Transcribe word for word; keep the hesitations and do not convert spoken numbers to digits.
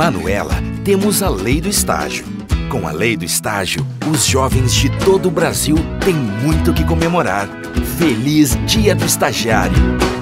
Manuela, temos a Lei do Estágio. Com a Lei do Estágio, os jovens de todo o Brasil têm muito que comemorar. Feliz Dia do Estagiário!